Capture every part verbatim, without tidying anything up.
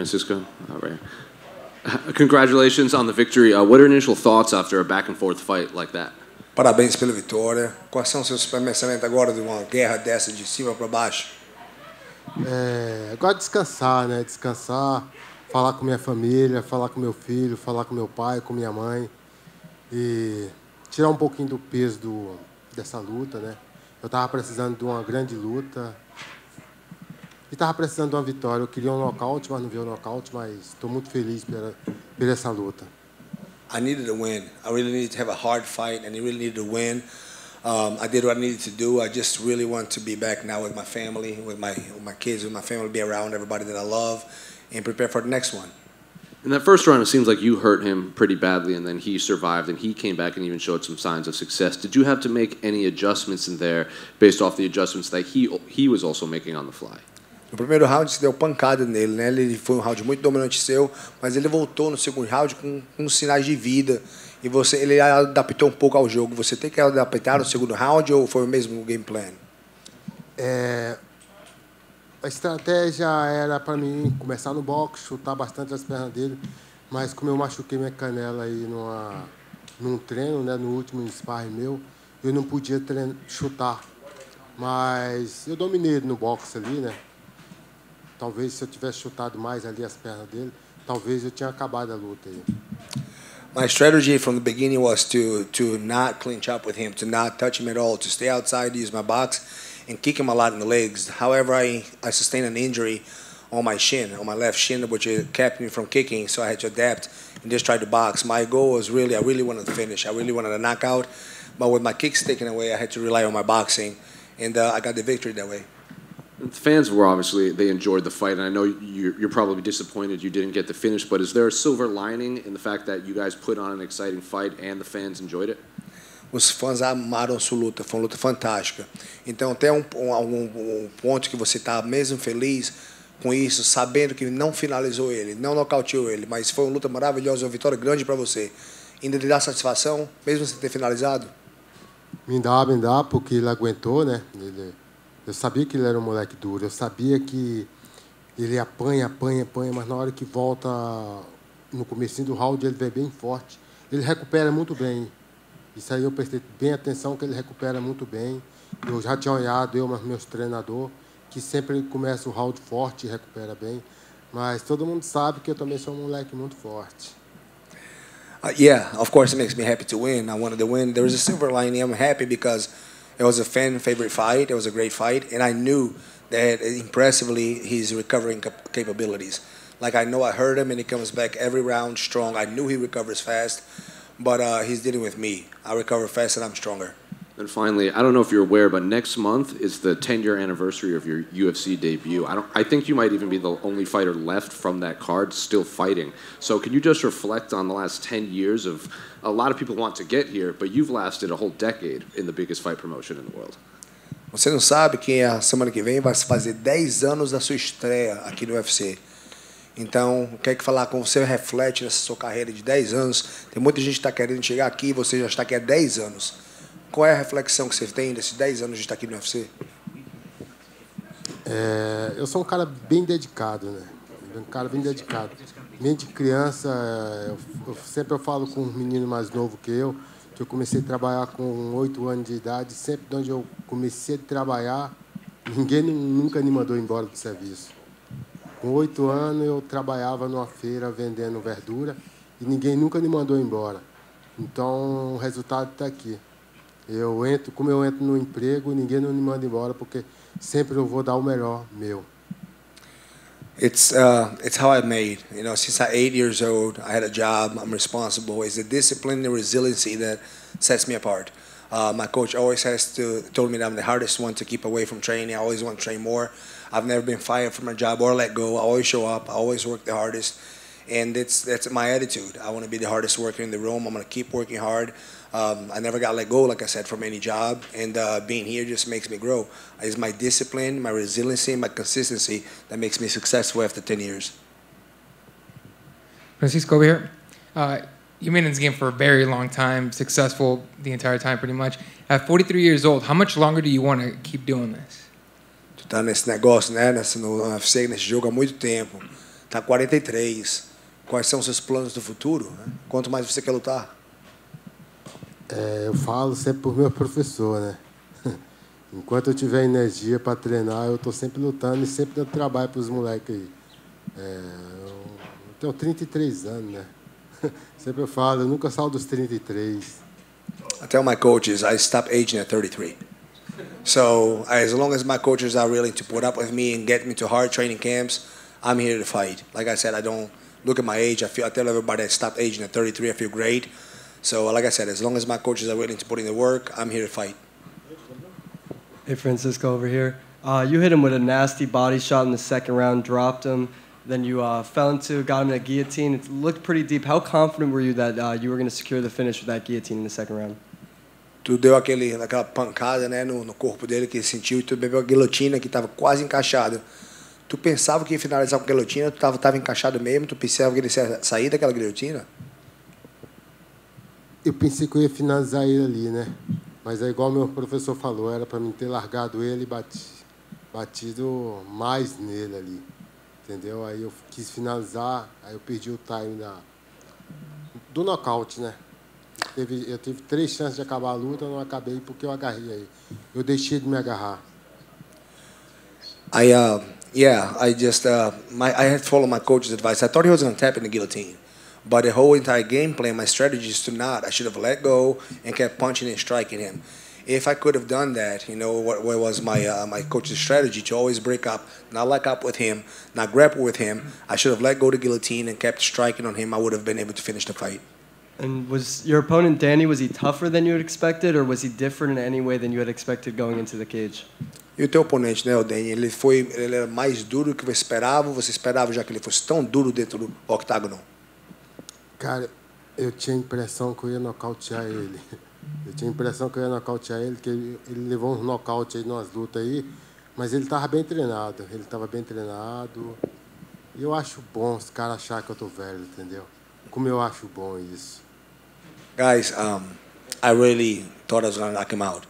Francisco. All right. Congratulations on the victory. Uh, what are initial thoughts after a back and forth fight like that? Parabéns pela vitória. Quais são seus pensamentos agora de uma guerra dessa de cima para baixo? É, agora descansar, né? Descansar, falar com minha família, falar com meu filho, falar com meu pai, com minha mãe e tirar um pouquinho do peso do, dessa luta, né? Eu tava precisando de uma grande luta. E estava precisando de uma vitória. Eu queria um nocaute, mas não veio o nocaute, mas estou muito feliz pela, pela essa luta. I needed a win. I really needed to have a hard fight, and I really needed a win. Um, I did what I needed to do. I just really want to be back now with my family, with my with my kids, with my family, be around everybody that I love, and prepare for the next one. In that first round, it seems like you hurt him pretty badly, and then he survived, and he came back and even showed some signs of success. Did you have to make any adjustments in there based off the adjustments that he he was also making on the fly? No primeiro round, você deu pancada nele, né? Ele foi um round muito dominante seu, mas ele voltou no segundo round com, com sinais de vida. E você, ele adaptou um pouco ao jogo. Você tem que adaptar no segundo round ou foi o mesmo game plan? É, a estratégia era para mim começar no boxe, chutar bastante as pernas dele, mas como eu machuquei minha canela aí numa, num treino, né? No último sparring meu, eu não podia treinar, chutar. Mas eu dominei no boxe ali, né? Talvez se eu tivesse chutado mais ali as pernas dele, talvez eu tinha acabado a luta aí. My strategy from the beginning was to to not clinch up with him, to not touch him at all, to stay outside, use my box, and kick him a lot in the legs. However, I I sustained an injury on my shin, on my left shin, which kept me from kicking. So I had to adapt and just try to box. My goal was really, I really wanted to finish. I really wanted a knockout, but with my kicks taken away, I had to rely on my boxing, and uh, I got the victory that way. The fans were obviously, they enjoyed the fight, and I know you, you're probably disappointed you didn't get the finish, but is there a silver lining in the fact that you guys put on an exciting fight and the fans enjoyed it? Os fãs amaram sua luta, foi uma luta fantástica. Então, até um, um, um ponto que você está mesmo feliz com isso, sabendo que não finalizou ele, não nocauteou ele, mas foi uma luta maravilhosa, uma vitória grande para você. Ainda lhe dá satisfação, mesmo sem ter finalizado? Me dá, me dá, porque ele aguentou, né? Ele... Eu sabia que ele era um moleque duro, eu sabia que ele apanha, apanha, apanha, mas na hora que volta no comecinho do round, ele vem bem forte. Ele recupera muito bem. Isso aí eu prestei bem atenção, que ele recupera muito bem. Eu já tinha olhado, eu, mas meus treinadores, que sempre começa o round forte e recupera bem. Mas todo mundo sabe que eu também sou um moleque muito forte. Uh, yeah, of course it makes me happy to win. I wanted to win. There was a silver lining. I'm happy because it was a fan favorite fight. It was a great fight, and I knew that impressively his recovering cap capabilities. Like I know I heard him, and he comes back every round strong. I knew he recovers fast, but uh, he's dealing with me. I recover fast, and I'm stronger. And finally, I don't know if you're aware, but next month is the ten-year anniversary of your U F C debut. I don't. I think you might even be the only fighter left from that card still fighting. So can you just reflect on the last ten years of? A lot of people want to get here, but you've lasted a whole decade in the biggest fight promotion in the world. Você não sabe que a semana que vem vai se fazer dez anos da sua estreia aqui no U F C. Então, eu quero falar com você, reflete nessa sua carreira de dez anos. Tem muita gente que está querendo chegar aqui e você já está aqui há dez anos. Qual é a reflexão que você tem desses dez anos de estar aqui no U F C? É, eu sou um cara bem dedicado, né? Um cara bem dedicado. Desde criança, eu, eu, sempre eu falo com um menino mais novo que eu, que eu comecei a trabalhar com oito anos de idade, sempre de onde eu comecei a trabalhar, ninguém nunca me mandou embora do serviço. Com oito anos, eu trabalhava numa feira vendendo verdura e ninguém nunca me mandou embora. Então, o resultado está aqui. Eu entro, como eu entro no emprego, ninguém não me manda embora, porque sempre eu vou dar o melhor meu. It's uh, it's how I made. You know, since I'm eight years old, I had a job. I'm responsible. It's the discipline and the resiliency that sets me apart. Uh, my coach always has to told me that I'm the hardest one to keep away from training. I always want to train more. I've never been fired from my job or let go. I always show up. I always work the hardest, and it's that's my attitude. I want to be the hardest worker in the room. I'm gonna keep working hard. Um, I never got let go, like I said, from any job, and uh, being here just makes me grow. It's my discipline, my resiliency, my consistency that makes me successful after ten years. Francisco, over here. Uh, you've been in this game for a very long time, successful the entire time pretty much. At forty-three years old, how much longer do you want to keep doing this? Tu tá nesse negócio, né? Nesse no U F C, nesse jogo há muito tempo. Está quarenta e três. Quais são os seus planos do futuro? Né? Quanto mais você quer lutar? É, eu falo sempre por meu professor, né? Enquanto eu tiver energia para treinar, eu estou sempre lutando e sempre dando trabalho para os moleques aí. É, eu tenho trinta e três anos, né? Sempre eu falo, eu nunca saio dos trinta e três. I tell my coaches I stop aging at thirty-three. So as long as my coaches are willing to put up with me and get me to hard training camps, I'm here to fight. Like I said, I don't look at my age. I feel, I tell everybody I stopped aging at thirty-three. I feel great. So like I said, as long as my coaches are willing to put in the work, I'm here to fight. Hey, Francisco over here. Uh, you hit him with a nasty body shot in the second round, dropped him. Then you uh, fell into, got him in a guillotine. It looked pretty deep. How confident were you that uh, you were going to secure the finish with that guillotine in the second round? Tu deu aquele, aquela pancada, né, no, no corpo dele que sentiu, e tu bebeu a guilhotina que estava quase encaixada. Tu pensava que ia finalizar com a guilhotina, tu estava encaixado mesmo, tu pensava que ele ia sair daquela guilhotina? Eu pensei que eu ia finalizar ele ali, né? Mas é igual meu professor falou, era para mim ter largado ele e batido, batido mais nele ali, entendeu? Aí eu quis finalizar, aí eu perdi o time da, do nocaute, né? Eu tive três chances de acabar a luta, não acabei porque eu agarrei aí. Eu deixei de me agarrar. I, uh, yeah, I just, uh, my, I had followed my coach's advice. I thought he was going to tap in the guillotine. But the whole entire game plan, my strategy is to not. I should have let go and kept punching and striking him. If I could have done that, you know, what, what was my, uh, my coach's strategy? To always break up, not lock up with him, not grapple with him. I should have let go the guillotine and kept striking on him. I would have been able to finish the fight. And was your opponent, Danny, was he tougher than you had expected, or was he different in any way than you had expected going into the cage? E o teu oponente, né, o Danny, ele foi, ele era mais duro do que você esperava? Você esperava já que ele fosse tão duro dentro do octágono? Cara, eu tinha a impressão que eu ia nocautear ele. Eu tinha a impressão que eu ia nocautear ele, que ele, ele levou um nocaute aí, umas lutas aí, mas ele estava bem treinado, ele estava bem treinado. E eu acho bom os caras acharem que eu tô velho, entendeu? Como eu acho bom isso. Guys, um, I really thought I was going to knock him out.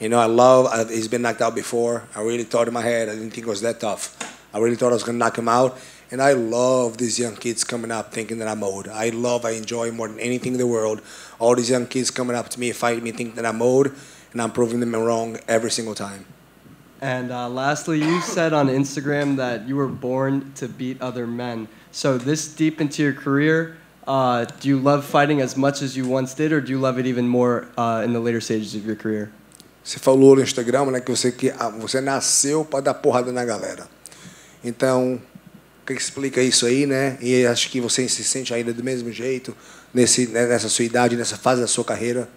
You know, I love, I, he's been knocked out before. I really thought in my head, I didn't think it was that tough. I really thought I was going to knock him out. And I love these young kids coming up thinking that I'm old. I love, I enjoy more than anything in the world. All these young kids coming up to me, fighting me, thinking that I'm old, and I'm proving them wrong every single time. And uh, lastly, you said on Instagram that you were born to beat other men. So this deep into your career, Uh, do you love fighting as much as you once did, or do you love it even more uh, in the later stages of your career? Você falou no Instagram, né, que você que você nasceu para dar porrada na galera. Então, o que explica isso aí, né? E acho que você se sente ainda do mesmo jeito nesse nessa sua idade, nessa fase da sua carreira.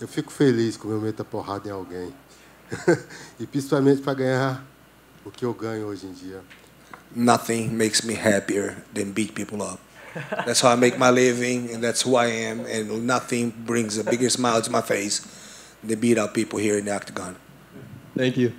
Eu fico feliz quando eu meto a porrada em alguém, e principalmente para ganhar o que eu ganho hoje em dia. Nothing makes me happier than beat people up. That's how I make my living, and that's who I am, and nothing brings a bigger smile to my face than beat up people here in the octagon. Thank you.